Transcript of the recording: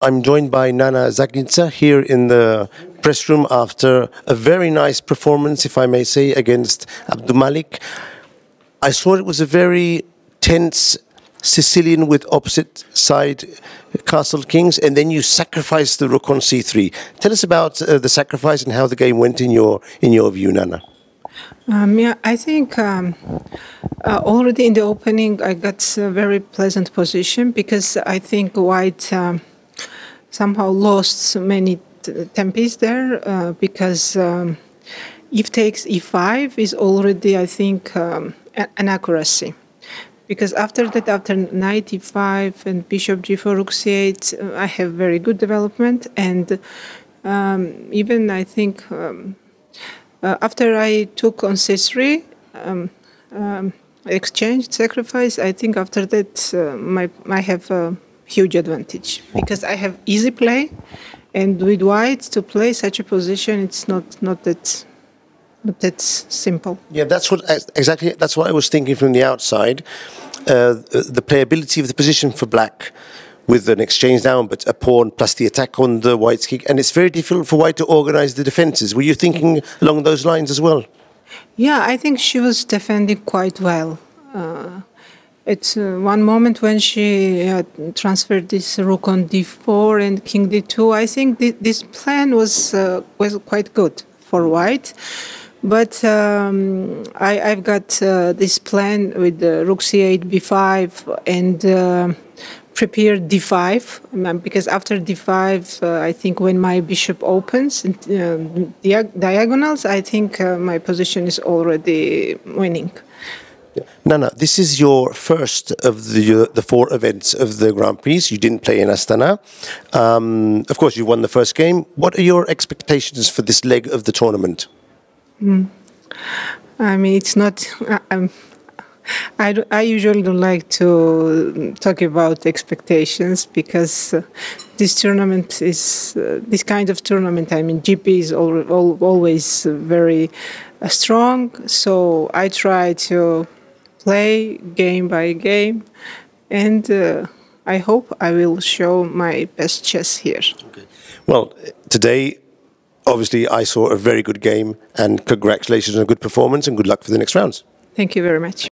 I'm joined by Nana Dzagnidze here in the press room after a very nice performance, if I may say, against Abdumalik. I saw it was a very tense Sicilian with opposite side castle kings, and then you sacrificed the rook on c3. Tell us about the sacrifice and how the game went in your view, Nana. Yeah, I think already in the opening I got a very pleasant position because I think white somehow lost many tempi there because if takes e5 is already, I think, an accuracy. Because after that, after knight e5 and bishop g4, rook c8, I have very good development. And even, I think, after I took on c3, exchange, sacrifice, I think after that I have a huge advantage. Because I have easy play, and with white to play such a position, it's not that simple. Yeah, that's what I was thinking from the outside. The playability of the position for black with an exchange down, but a pawn plus the attack on the white's king, and it's very difficult for white to organize the defenses. Were you thinking along those lines as well? Yeah, I think she was defending quite well. At one moment when she transferred this rook on d4 and king d2, I think this plan was quite good for white. But I've got this plan with rook c8, b5, and prepared d5, because after d5, I think when my bishop opens and, diagonals, I think my position is already winning. Yeah. Nana, this is your first of the four events of the Grand Prix. You didn't play in Astana. Of course, you won the first game. What are your expectations for this leg of the tournament? I mean, it's not. I usually don't like to talk about expectations because this tournament is this kind of tournament. I mean, GP is always very strong. So I try to play game by game, and I hope I will show my best chess here. Okay. Well, today, obviously, I saw a very good game, and congratulations on a good performance and good luck for the next rounds. Thank you very much.